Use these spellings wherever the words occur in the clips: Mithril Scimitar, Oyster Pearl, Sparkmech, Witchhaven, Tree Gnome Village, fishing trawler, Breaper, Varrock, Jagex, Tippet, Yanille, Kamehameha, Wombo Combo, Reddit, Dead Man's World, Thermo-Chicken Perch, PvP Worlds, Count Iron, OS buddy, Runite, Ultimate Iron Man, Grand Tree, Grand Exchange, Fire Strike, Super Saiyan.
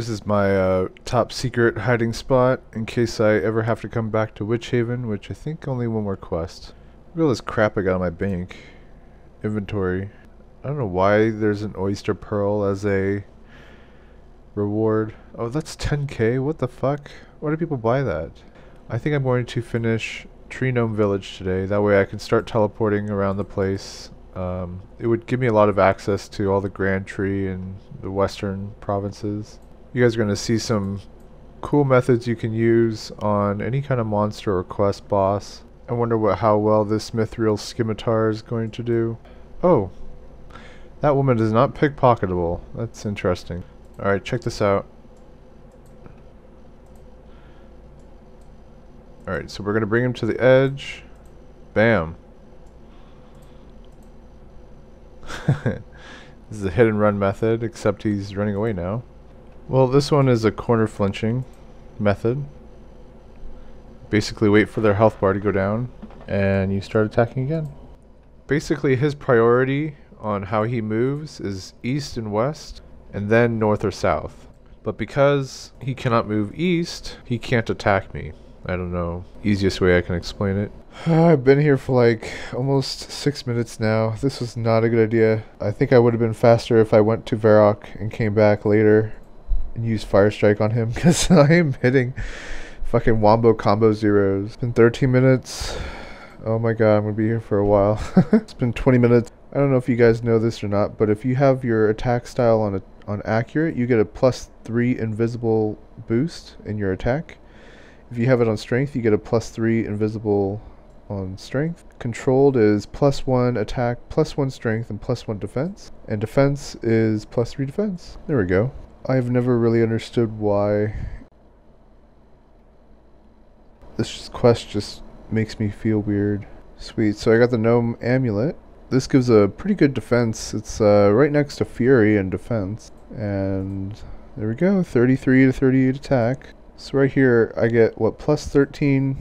This is my top secret hiding spot in case I ever have to come back to Witchhaven, which I think only one more quest. Look at all this crap I got on my bank. Inventory. I don't know why there's an Oyster Pearl as a reward. Oh, that's 10k? What the fuck? Why do people buy that? I think I'm going to finish Tree Gnome Village today. That way I can start teleporting around the place. It would give me a lot of access to all the Grand Tree and the western provinces. You guys are going to see some cool methods you can use on any kind of monster or quest boss. I wonder how well this Mithril Scimitar is going to do. Oh, that woman is not pickpocketable. That's interesting. Alright, check this out. Alright, so we're going to bring him to the edge. Bam. This is a hit and run method, except he's running away now. Well, this one is a corner flinching method. Basically wait for their health bar to go down and you start attacking again. Basically his priority on how he moves is east and west and then north or south. But because he cannot move east, he can't attack me. I don't know. Easiest way I can explain it. I've been here for like almost 6 minutes now. This was not a good idea. I think I would have been faster if I went to Varrock and came back later and used Fire Strike on him, because I am hitting fucking Wombo Combo zeros. It's been 13 minutes. Oh my god, I'm going to be here for a while. It's been 20 minutes. I don't know if you guys know this or not, but if you have your attack style on accurate, you get a +3 invisible boost in your attack. If you have it on strength, you get a +3 invisible on strength. Controlled is +1 attack, +1 strength, and +1 defense. And defense is +3 defense. There we go. I've never really understood why this quest just makes me feel weird. Sweet, so I got the gnome amulet. This gives a pretty good defense. It's right next to fury and defense. And there we go, 33 to 38 attack. So right here, I get, what, +13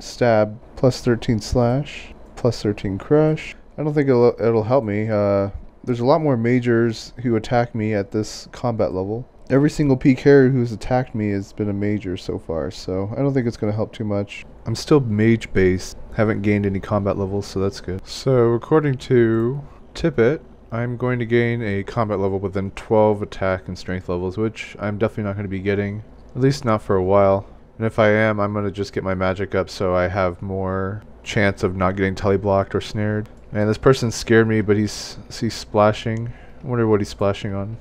stab, +13 slash, +13 crush. I don't think it'll help me. There's a lot more majors who attack me at this combat level. Every single PK who's attacked me has been a major so far, so I don't think it's going to help too much. I'm still mage-based, haven't gained any combat levels, so that's good. So according to Tippet, I'm going to gain a combat level within 12 attack and strength levels, which I'm definitely not going to be getting. At least not for a while. And if I am, I'm going to just get my magic up so I have more chance of not getting teleblocked or snared. Man, this person scared me, but he's splashing. I wonder what he's splashing on.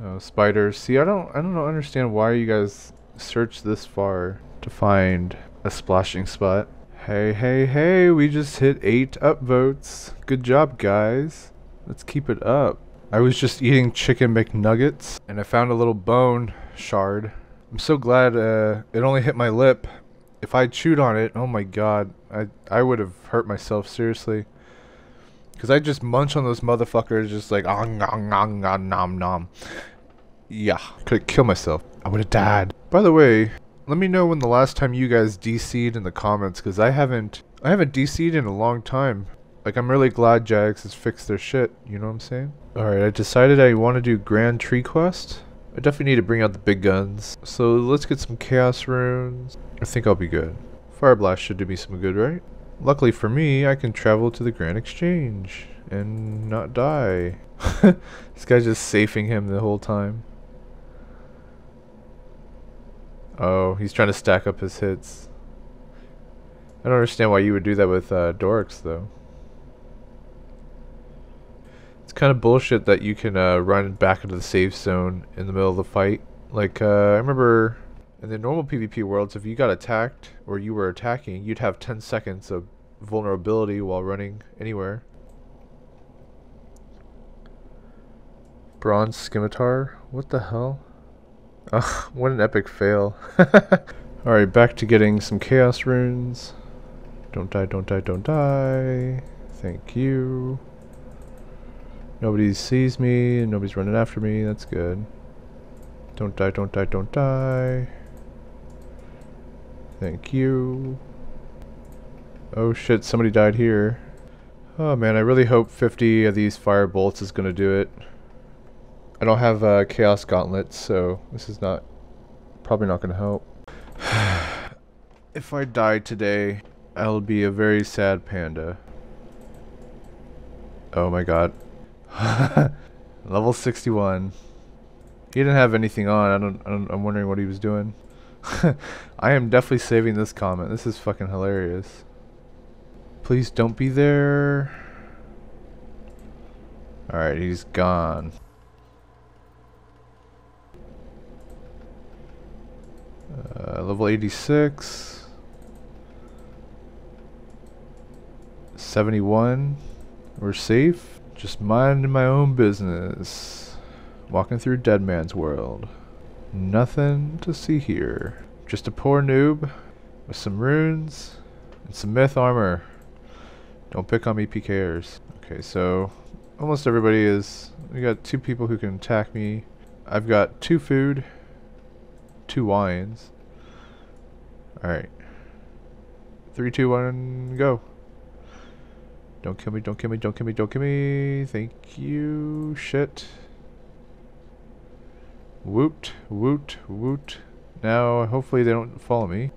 Oh, spiders. See, I don't understand why you guys search this far to find a splashing spot. Hey, hey, hey, we just hit 8 upvotes. Good job, guys. Let's keep it up. I was just eating chicken McNuggets and I found a little bone shard. I'm so glad it only hit my lip. If I chewed on it, oh my god, I would have hurt myself seriously. Cause I just munch on those motherfuckers, just like nom nom. Yeah, could have killed myself. I would have died. By the way, let me know when the last time you guys DC'd in the comments, cause I haven't DC'd in a long time. Like, I'm really glad Jagex has fixed their shit, you know what I'm saying? Alright, I decided I want to do Grand Tree Quest. I definitely need to bring out the big guns. So let's get some Chaos Runes. I think I'll be good. Fire Blast should do me some good, right? Luckily for me, I can travel to the Grand Exchange and not die. This guy's just safing him the whole time. Oh, he's trying to stack up his hits. I don't understand why you would do that with Dorks, though. It's kind of bullshit that you can run back into the safe zone in the middle of the fight. Like, I remember in the normal PvP worlds, if you got attacked or you were attacking, you'd have 10 seconds of vulnerability while running anywhere. Bronze Scimitar? What the hell? Ugh, what an epic fail. Alright, back to getting some Chaos Runes. Don't die, don't die, don't die. Thank you. Nobody sees me, and nobody's running after me, that's good. Don't die, don't die, don't die. Thank you. Oh shit, somebody died here. Oh man, I really hope 50 of these fire bolts is gonna do it. I don't have Chaos Gauntlets, so this is not probably not going to help. If I die today, I'll be a very sad panda. Oh my god. Level 61. He didn't have anything on. I'm wondering what he was doing. I am definitely saving this comment. This is fucking hilarious. Please don't be there. Alright, he's gone. Level 86. 71. We're safe. Just minding my own business. Walking through Dead Man's World. Nothing to see here. Just a poor noob with some runes and some myth armor. Don't pick on me, PKers. Okay, so almost everybody is. We got two people who can attack me. I've got 2 food, 2 wines. Alright. 3, 2, 1, go. Don't kill me, don't kill me, don't kill me, don't kill me. Thank you. Shit. Woot, woot, woot. Now, hopefully they don't follow me.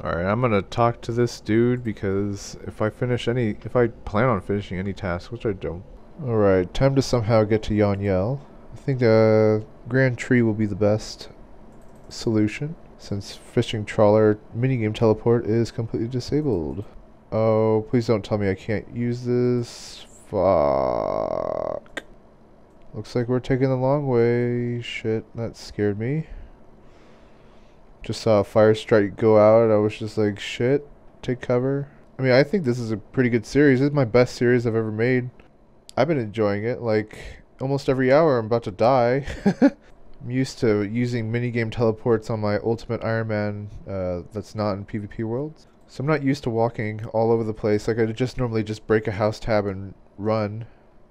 Alright, I'm gonna talk to this dude because if I plan on finishing any task, which I don't. Alright, time to somehow get to Yanille. I think the Grand Tree will be the best solution since fishing trawler minigame teleport is completely disabled. Oh, please don't tell me I can't use this. Fuck. Looks like we're taking the long way. Shit, that scared me. Just saw a Fire Strike go out. I was just like, shit, take cover. I mean, I think this is a pretty good series. This is my best series I've ever made. I've been enjoying it. Like, almost every hour I'm about to die. I'm used to using minigame teleports on my Ultimate Iron Man that's not in PvP worlds. So I'm not used to walking all over the place. Like, I just normally just break a house tab and run.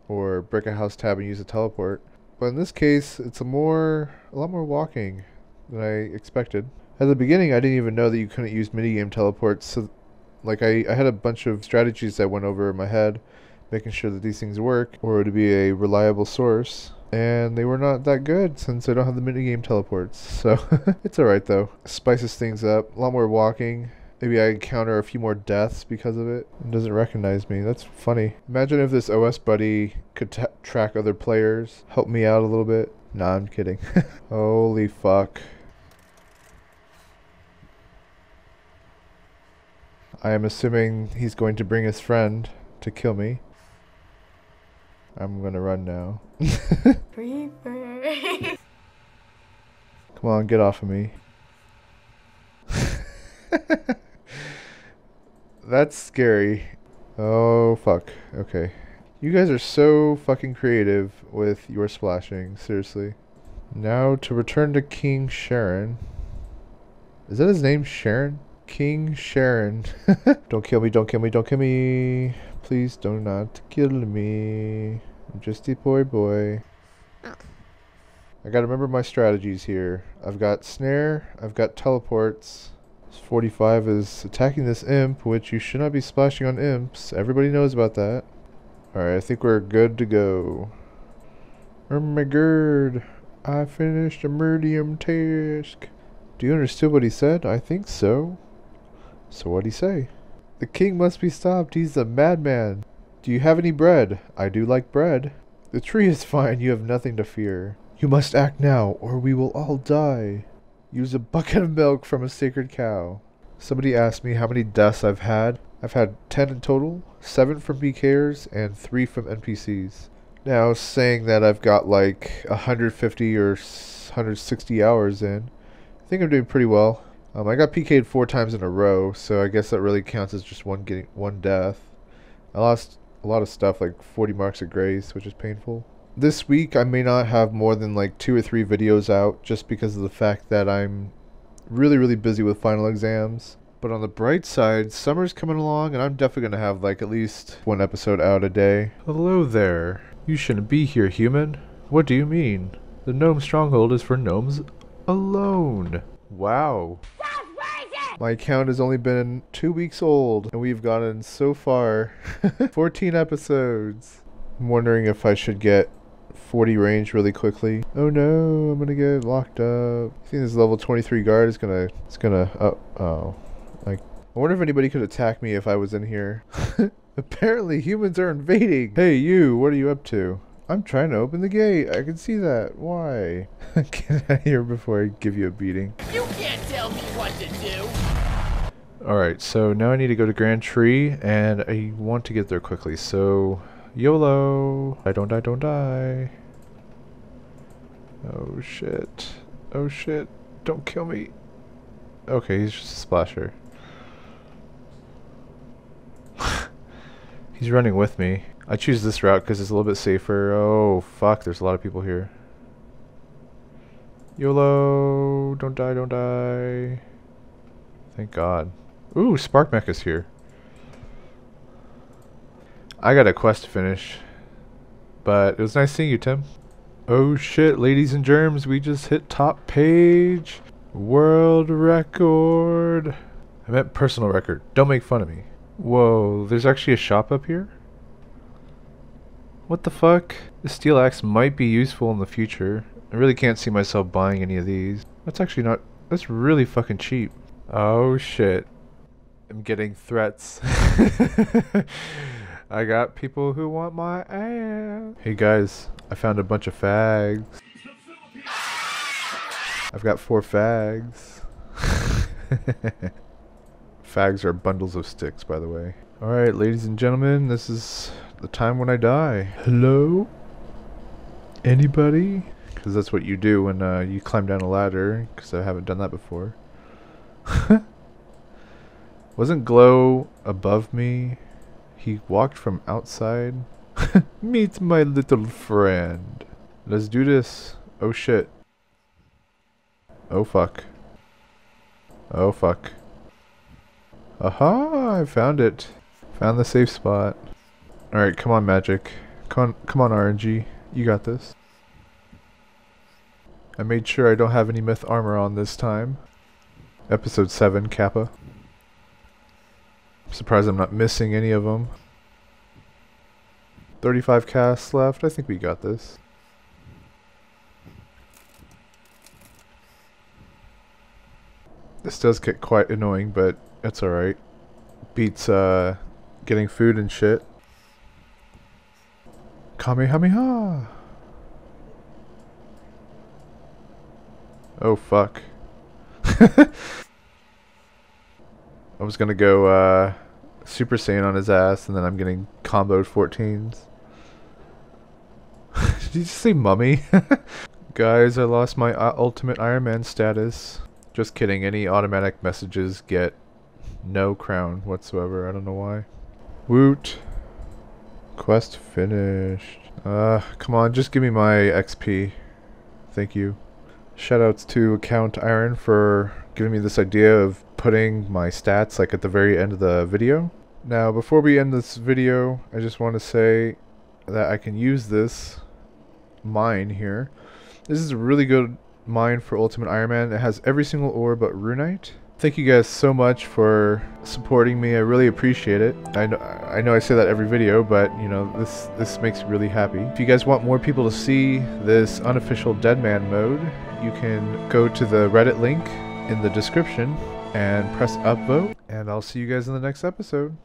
Or break a house tab and use a teleport. But in this case, it's a lot more walking than I expected. At the beginning, I didn't even know that you couldn't use minigame teleports. So, like, I had a bunch of strategies that went over in my head, making sure that these things work, or to be a reliable source. And they were not that good since I don't have the minigame teleports. So, it's alright though. Spices things up, a lot more walking. Maybe I encounter a few more deaths because of it. It doesn't recognize me. That's funny. Imagine if this OS buddy could track other players. Help me out a little bit. Nah, I'm kidding. Holy fuck. I am assuming he's going to bring his friend to kill me. I'm gonna run now. Breaper. Come on, get off of me. That's scary. Oh, fuck. Okay. You guys are so fucking creative with your splashing. Seriously. Now to return to King Sharon. Is that his name? Sharon? King Sharon. Don't kill me, don't kill me, don't kill me. Please do not kill me. I'm just a boy boy. I gotta remember my strategies here. I've got snare. I've got teleports. 45 is attacking this imp, which you should not be splashing on imps. Everybody knows about that. Alright, I think we're good to go. Oh my god, I finished a medium task. Do you understand what he said? I think so. So what'd he say? The king must be stopped. He's a madman. Do you have any bread? I do like bread. The tree is fine. You have nothing to fear. You must act now, or we will all die. Use a bucket of milk from a sacred cow. Somebody asked me how many deaths I've had. I've had 10 in total, 7 from PKers, and 3 from NPCs. Now, saying that I've got like 150 or 160 hours in, I think I'm doing pretty well. I got PK'd 4 times in a row, so I guess that really counts as just one death. I lost a lot of stuff, like 40 marks of grace, which is painful. This week I may not have more than like 2 or 3 videos out just because of the fact that I'm really busy with final exams. But on the bright side, summer's coming along and I'm definitely going to have like at least 1 episode out a day. Hello there. You shouldn't be here, human. What do you mean? The gnome stronghold is for gnomes alone. Wow. My account has only been 2 weeks old and we've gotten so far 14 episodes. I'm wondering if I should get 40 range really quickly. Oh no, I'm gonna get locked up. I think this level 23 guard is gonna, oh. I wonder if anybody could attack me if I was in here. Apparently humans are invading. Hey you, what are you up to? I'm trying to open the gate. I can see that. Why? Get out of here before I give you a beating. You can't tell me what to do. Alright, so now I need to go to Grand Tree and I want to get there quickly. So YOLO. I don't die, don't die. Oh shit. Oh shit. Don't kill me. Okay, he's just a splasher. He's running with me. I choose this route because it's a little bit safer. Oh fuck, there's a lot of people here. YOLO! Don't die, don't die. Thank God. Ooh, Sparkmech is here. I got a quest to finish. But it was nice seeing you, Tim. Oh shit, ladies and germs, we just hit top page. World record. I meant personal record. Don't make fun of me. Whoa, there's actually a shop up here? What the fuck? This steel axe might be useful in the future. I really can't see myself buying any of these. That's actually not... That's really fucking cheap. Oh shit. I'm getting threats. I got people who want my ass. Hey guys, I found a bunch of fags. I've got 4 fags. Fags are bundles of sticks, by the way. Alright, ladies and gentlemen, this is the time when I die. Hello? Anybody? Because that's what you do when you climb down a ladder, because I haven't done that before. Wasn't Glow above me? He walked from outside. Meet my little friend. Let's do this. Oh shit. Oh fuck. Oh fuck. Aha! I found it. Found the safe spot. Alright, come on, Magic. Come on, RNG. You got this. I made sure I don't have any myth armor on this time. Episode 7, Kappa. I'm surprised I'm not missing any of them. 35 casts left. I think we got this. This does get quite annoying, but... That's alright. Beats, getting food and shit. Kamehameha! Oh, fuck. I was gonna go, Super Saiyan on his ass, and then I'm getting comboed 14s. Did you just say mummy? Guys, I lost my Ultimate Iron Man status. Just kidding, any automatic messages get no crown whatsoever. I don't know why. Woot. Quest finished. Come on, just give me my XP. Thank you. Shoutouts to Count Iron for giving me this idea of putting my stats like at the very end of the video. Now, before we end this video, I just want to say that I can use this mine here. This is a really good mine for Ultimate Iron Man. It has every single ore but Runite. Thank you guys so much for supporting me. I really appreciate it. I know I say that every video, but you know, this makes me really happy. If you guys want more people to see this unofficial Dead Man mode, you can go to the Reddit link in the description and press upvote. And I'll see you guys in the next episode.